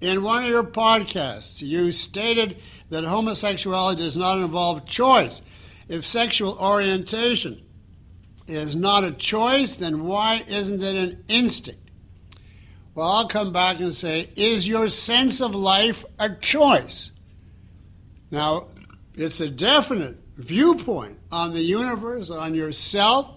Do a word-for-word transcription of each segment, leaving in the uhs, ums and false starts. In one of your podcasts, you stated that homosexuality does not involve choice. If sexual orientation is not a choice, then why isn't it an instinct? Well, I'll come back and say, is your sense of life a choice? Now, it's a definite viewpoint on the universe, on yourself,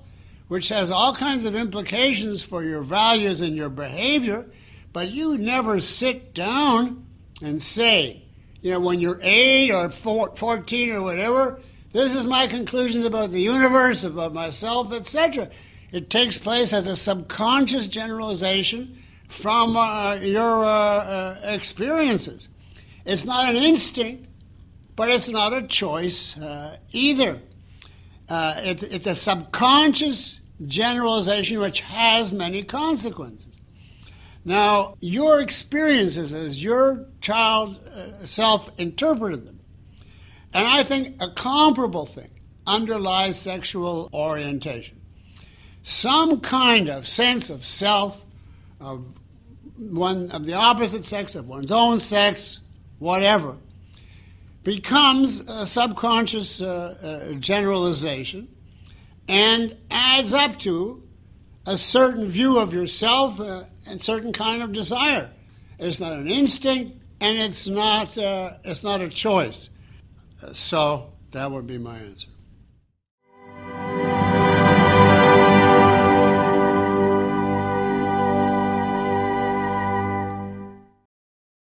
which has all kinds of implications for your values and your behavior, but you never sit down and say, you know, when you're eight or fourteen or whatever, this is my conclusions about the universe, about myself, et cetera. It takes place as a subconscious generalization from uh, your uh, uh, experiences. It's not an instinct, but it's not a choice uh, either. Uh, it's, it's a subconscious generalization which has many consequences. Now, your experiences as your child uh, self interpreted them. And I think a comparable thing underlies sexual orientation. Some kind of sense of self, of one of the opposite sex, of one's own sex, whatever, becomes a subconscious uh, uh, generalization and adds up to a certain view of yourself uh, and certain kind of desire. It's not an instinct, and it's not, uh, it's not a choice. So that would be my answer.